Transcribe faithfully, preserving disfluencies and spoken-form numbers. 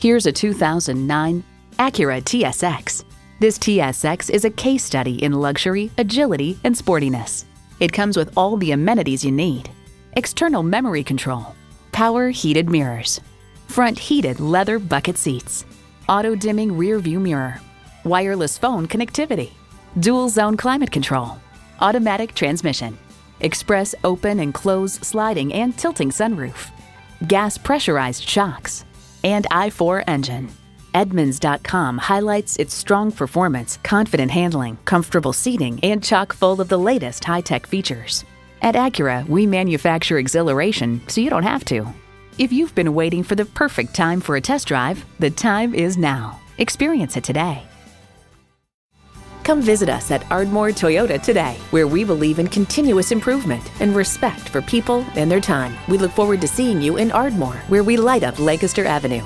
Here's a two thousand nine Acura T S X. This T S X is a case study in luxury, agility, and sportiness. It comes with all the amenities you need: external memory control, power heated mirrors, front heated leather bucket seats, auto dimming rear view mirror, wireless phone connectivity, dual zone climate control, automatic transmission, express open and close sliding and tilting sunroof, gas pressurized shocks, and I four engine. Edmunds dot com highlights its strong performance, confident handling, comfortable seating, and chock full of the latest high-tech features. At Acura, we manufacture exhilaration so you don't have to. If you've been waiting for the perfect time for a test drive, the time is now. Experience it today. Come visit us at Ardmore Toyota today, where we believe in continuous improvement and respect for people and their time. We look forward to seeing you in Ardmore, where we light up Lancaster Avenue.